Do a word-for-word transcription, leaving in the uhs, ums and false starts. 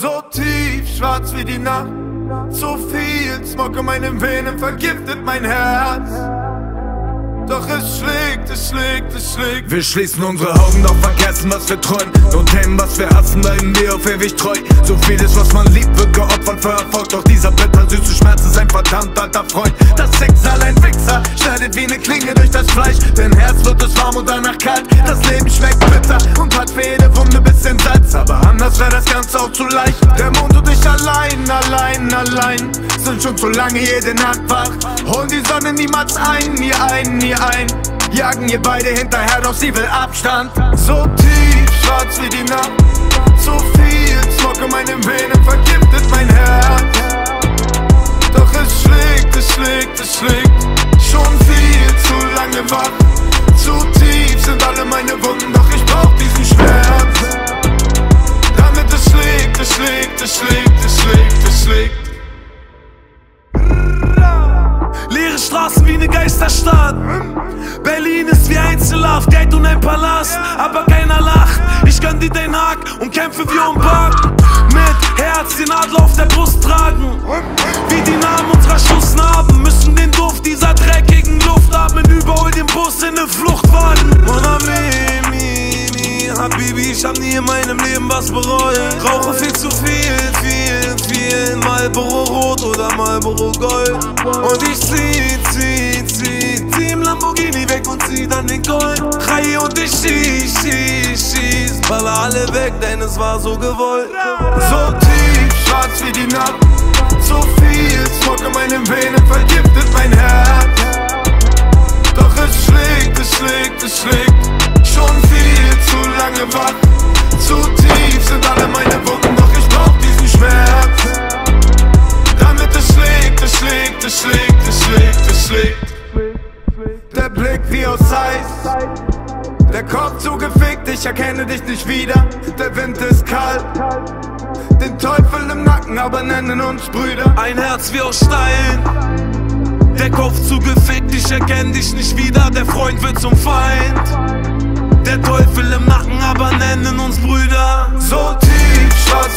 So tief schwarz wie die Nacht, so viel Smog in meinen Venen vergiftet mein Herz. Doch es schlägt, es schlägt, es schlägt. Wir schließen unsere Augen, doch vergessen, was wir träumen. Und dem, was wir hassen, bleiben wir auf ewig treu. So vieles, was man liebt, wird geopfert für Erfolg. Doch dieser bittersüße Schmerz ist ein verdammt alter Freund. Das Schicksal, ein Wichser, schneidet wie eine Klinge durch das Fleisch. Dein Herz wird es warm und danach kalt. Das Leben schmeckt bitter und hat für jede Wunde bisschen Salz. Aber anders wäre das Ganze auch zu leicht. Der Mond und ich allein, allein, allein sind schon zu lange jede Nacht wach. Holen die Sonne niemals ein, nie ein, nie ein. Ein, jagen ihr beide hinterher, doch sie will Abstand. So tief schwarz wie die Nacht, so viel Smog in meinen Venen vergiftet mein Herz. Doch es schlägt, es schlägt, es schlägt, schon viel zu lange wach. Zu tief sind alle meine Wunden, doch ich brauch diesen Schmerz. Damit es schlägt, es schlägt, es schlägt, es schlägt, es schlägt. Leere Straßen wie eine Geisterstadt. Berlin ist wie Einzelhaft, Geld und ein Palast, aber keiner lacht. Ich gönn dir den Haag und kämpfe wie um Park. Mit Herz den Adel auf der Brust tragen. Wie die Namen unserer Schussnarben müssen den Duft dieser dreckigen Luft atmen. Überhol den Bus in eine Flucht wagen. Mon ami, mi, mi, Habibi, ich hab nie in meinem Leben was bereut. Rauche viel zu viel, viel, viel. Marlboro Rot oder Marlboro Gold. Und ich zieh, zieh, zieh, zieh im Lamborghini weg und zieh dann den Gold. Reihe und ich schieß, schieß, schieß, baller alle weg, denn es war so gewollt. So tief schwarz wie die Nacht, so viel Smog in meinen Venen vergiftet mein Herz. Doch es schlägt, es schlägt, es schlägt, schon viel zu lange wach. Zu tief sind alle meine Wunden, doch ich brauch diesen Schmerz. Damit es schlägt, es schlägt, es schlägt, es schlägt, es schlägt. Der Blick wie aus Eis, der Kopf zugefickt, ich erkenne dich nicht wieder. Der Wind ist kalt, den Teufel im Nacken, aber nennen uns Brüder. Ein Herz wie aus Stein, der Kopf zugefickt, ich erkenne dich nicht wieder. Der Freund wird zum Feind, der Teufel im Nacken, aber nennen uns Brüder. So tief schwarz